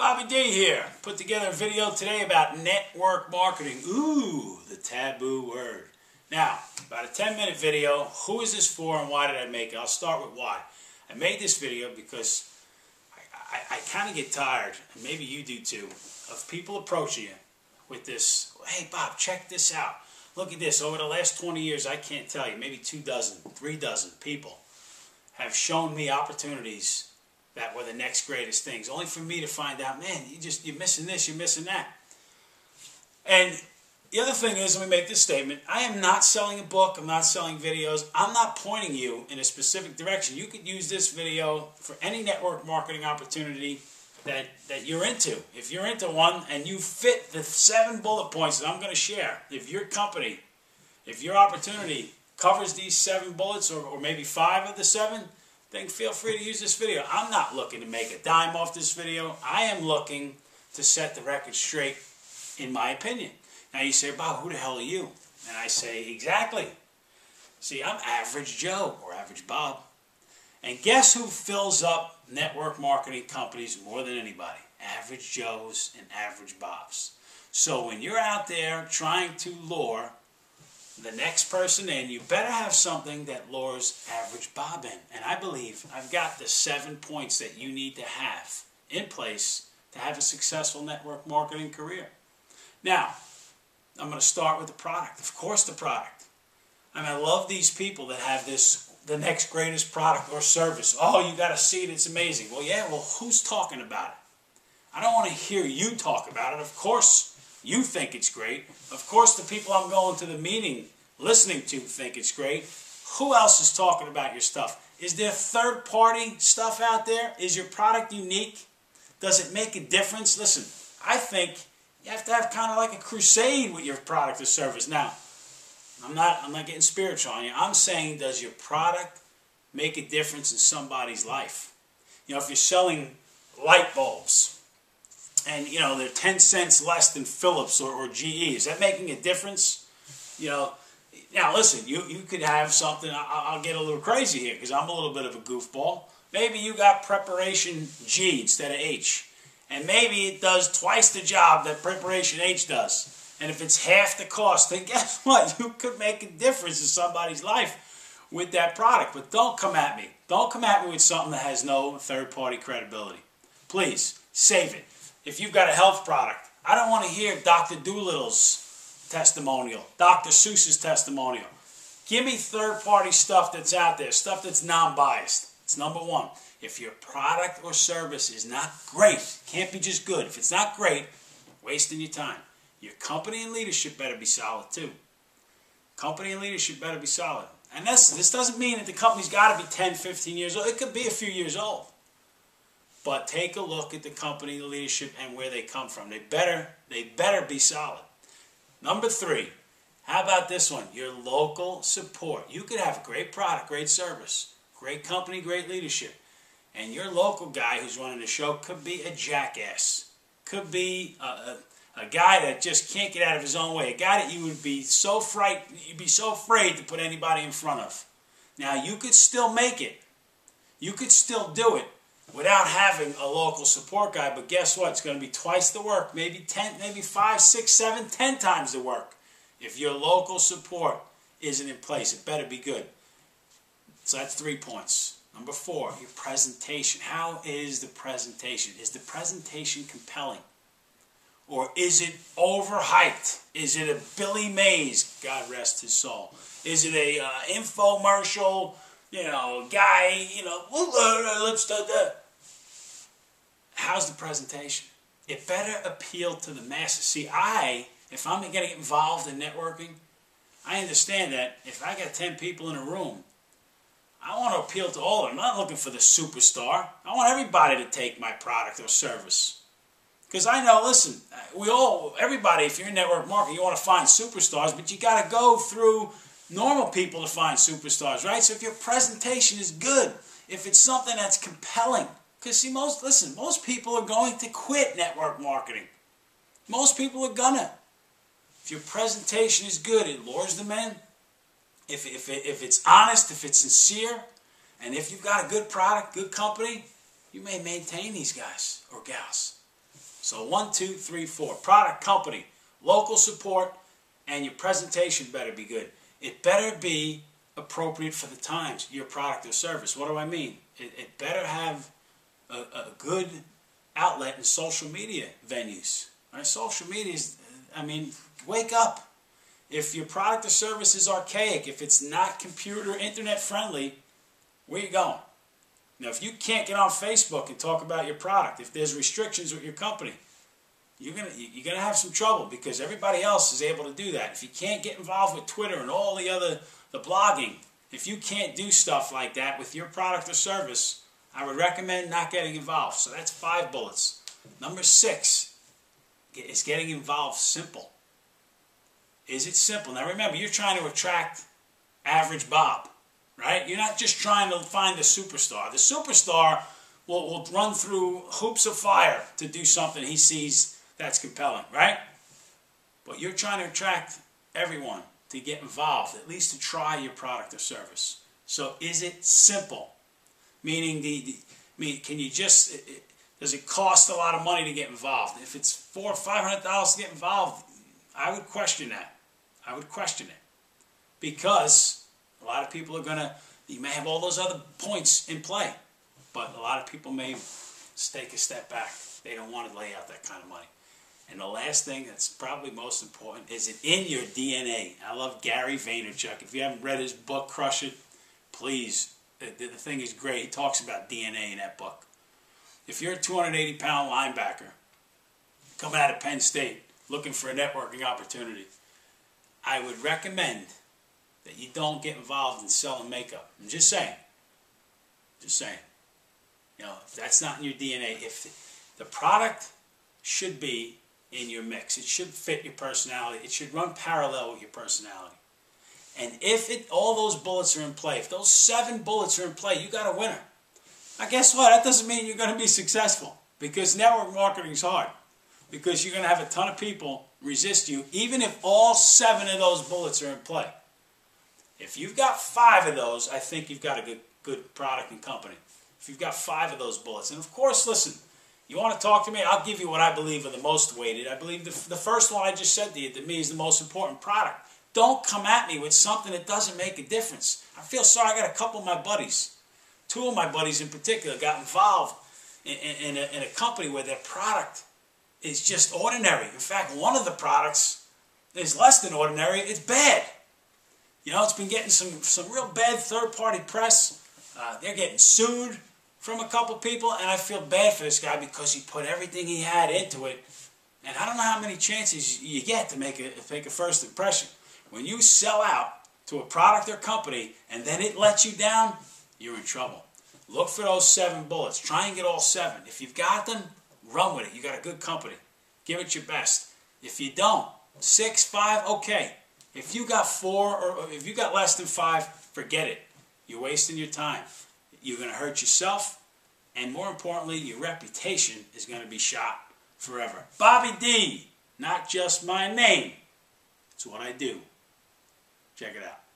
Bobby D here. Put together a video today about network marketing. Ooh, the taboo word. Now, about a 10-minute video. Who is this for and why did I make it? I'll start with why. I made this video because I kind of get tired, and maybe you do too, of people approaching you with this, hey Bob, check this out. Look at this. Over the last 20 years, I can't tell you, maybe 2 dozen, 3 dozen people have shown me opportunities that were the next greatest things, only for me to find out, man, you're missing this, you're missing that. And the other thing is, let me make this statement, I am not selling a book, I'm not selling videos, I'm not pointing you in a specific direction. You could use this video for any network marketing opportunity that you're into. If you're into one and you fit the 7 bullet points that I'm going to share, if your company, if your opportunity covers these 7 bullets or maybe 5 of the 7, then feel free to use this video. I'm not looking to make a dime off this video. I am looking to set the record straight, in my opinion. Now you say, Bob, who the hell are you? And I say, exactly. See, I'm average Joe or average Bob. And guess who fills up network marketing companies more than anybody? Average Joes and average Bobs. So when you're out there trying to lure the next person in, you better have something that lures average Bob in. And I believe I've got the 7 points that you need to have in place to have a successful network marketing career. Now, I'm going to start with the product. Of course, the product. I mean, I love these people that have this, the next greatest product or service. Oh, you got to see it. It's amazing. Well, yeah, well, who's talking about it? I don't want to hear you talk about it. Of course, you think it's great. Of course, the people I'm going to the meeting listening to think it's great. Who else is talking about your stuff? Is there third-party stuff out there? Is your product unique? Does it make a difference? Listen, I think you have to have kind of like a crusade with your product or service. Now, I'm not getting spiritual on you. I'm saying, does your product make a difference in somebody's life? You know, if you're selling light bulbs, and, you know, they're 10 cents less than Philips or GE. Is that making a difference? You know, now listen, you could have something, I'll get a little crazy here because I'm a little bit of a goofball. Maybe you got Preparation G instead of H. And maybe it does twice the job that Preparation H does. And if it's half the cost, then guess what? You could make a difference in somebody's life with that product. But don't come at me. Don't come at me with something that has no third-party credibility. Please, save it. If you've got a health product, I don't want to hear Dr. Doolittle's testimonial, Dr. Seuss's testimonial. Give me third-party stuff that's out there, stuff that's non-biased. It's number one. If your product or service is not great, can't be just good. If it's not great, wasting your time. Your company and leadership better be solid too. Company and leadership better be solid. And this doesn't mean that the company's got to be 10, 15 years old. It could be a few years old. But take a look at the company, the leadership, and where they come from. They better be solid. Number 3, how about this one? Your local support. You could have a great product, great service, great company, great leadership. And your local guy who's running the show could be a jackass. Could be a guy that just can't get out of his own way. A guy that you would be so frightened, you'd be so afraid to put anybody in front of. Now, you could still make it. You could still do it without having a local support guy, but guess what? It's going to be twice the work, maybe 10, maybe 5, 6, 7, 10 times the work. If your local support isn't in place, it better be good. So that's 3 points. Number 4, your presentation. How is the presentation? Is the presentation compelling? Or is it overhyped? Is it a Billy Mays, God rest his soul? Is it a infomercial? You know, guy, you know, how's the presentation? It better appeal to the masses. See, if I'm going to get involved in networking, I understand that if I got 10 people in a room, I want to appeal to all of them. I'm not looking for the superstar. I want everybody to take my product or service. Because I know, listen, everybody, if you're in network marketing, you want to find superstars, but you got to go through normal people to find superstars, right? So if your presentation is good, if it's something that's compelling, because see, most people are going to quit network marketing. Most people are gonna. If your presentation is good, it lures them in. If it's honest, if it's sincere, and if you've got a good product, good company, you may maintain these guys or gals. So 1, 2, 3, 4. Product, company, local support, and your presentation better be good. It better be appropriate for the times, your product or service. What do I mean? It better have a good outlet in social media venues. Right? Social media is, I mean, wake up. If your product or service is archaic, if it's not computer, internet friendly, where are you going? Now, if you can't get on Facebook and talk about your product, if there's restrictions with your company, you're gonna have some trouble because everybody else is able to do that. If you can't get involved with Twitter and all the other, the blogging, if you can't do stuff like that with your product or service, I would recommend not getting involved. So that's 5 bullets. Number 6 is getting involved simple. Is it simple? Now remember, you're trying to attract average Bob, right? You're not just trying to find a superstar. The superstar will run through hoops of fire to do something he sees that's compelling, right? But you're trying to attract everyone to get involved, at least to try your product or service. So is it simple? Meaning, can you just, does it cost a lot of money to get involved? If it's $400 or $500 to get involved, I would question that. I would question it. Because a lot of people are going to, you may have all those other points in play, but a lot of people may take a step back. They don't want to lay out that kind of money. And the last thing that's probably most important is it in your DNA. I love Gary Vaynerchuk. If you haven't read his book, Crush It!, please. The thing is great. He talks about DNA in that book. If you're a 280-pound linebacker coming out of Penn State looking for a networking opportunity, I would recommend that you don't get involved in selling makeup. I'm just saying. Just saying. You know, if that's not in your DNA, if the product should be in your mix. It should fit your personality. It should run parallel with your personality. And if all those bullets are in play, if those 7 bullets are in play, you got a winner. Now guess what? That doesn't mean you're going to be successful, because network marketing is hard, because you're going to have a ton of people resist you even if all 7 of those bullets are in play. If you've got 5 of those, I think you've got a good product and company. If you've got 5 of those bullets, and of course, listen, you want to talk to me? I'll give you what I believe are the most weighted. I believe the first one I just said to you, to me, is the most important: product. Don't come at me with something that doesn't make a difference. I feel sorry. I got a couple of my buddies, 2 of my buddies in particular, got involved in a company where their product is just ordinary. In fact, one of the products is less than ordinary. It's bad. You know, it's been getting some real bad third-party press. They're getting sued from a couple people, and I feel bad for this guy because he put everything he had into it, and I don't know how many chances you get to make a first impression. When you sell out to a product or company and then it lets you down, you're in trouble. Look for those 7 bullets. Try and get all 7. If you've got them, run with it. You got a good company. Give it your best. If you don't, 6, 5, okay. If you got 4 or if you got less than 5, forget it. You're wasting your time. You're going to hurt yourself, and more importantly, your reputation is going to be shot forever. Bobby D, not just my name. It's what I do. Check it out.